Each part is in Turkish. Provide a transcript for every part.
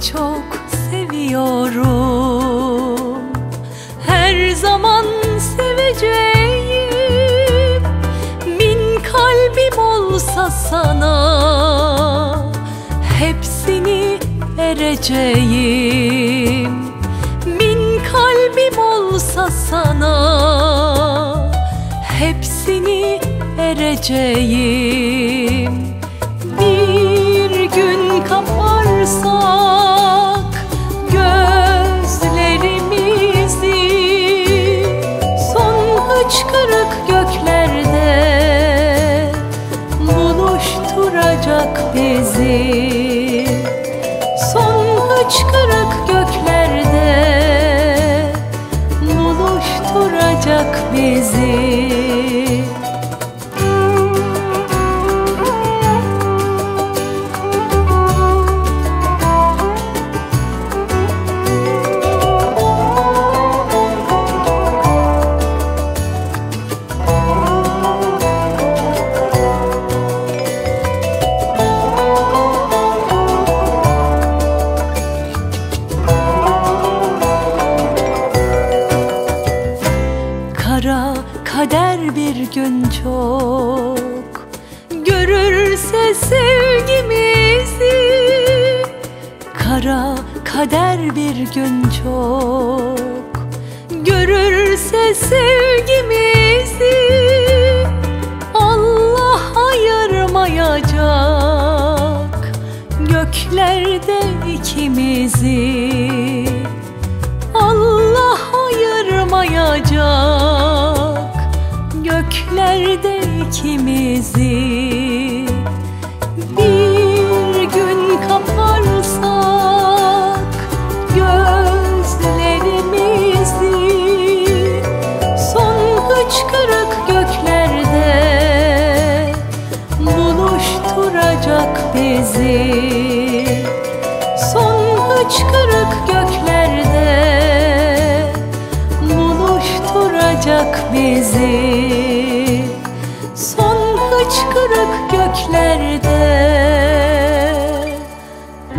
seni çok seviyorum. Her zaman seveceğim. Bin kalbim olsa sana hepsini vereceğim. Bin kalbim olsa sana hepsini vereceğim. Bir gün kaparsak gözlerimizi, son hıçkırık göklerde buluşturacak bizi. Son hıçkırık göklerde buluşturacak bizi. Kader bir gün çok görürse sevgimizi, kara kader bir gün çok görürse sevgimizi, Allah ayırmayacak göklerde ikimizi. Allah ayırmayacak göklerde ikimizi. Bir gün kaparsak gözlerimizi, son hıçkırık göklerde buluşturacak bizi. Son hıçkırık göklerde buluşturacak bizi. Hıçkırık göklerde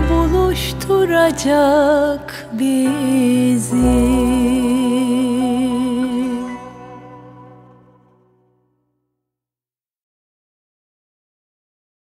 buluşturacak bizi.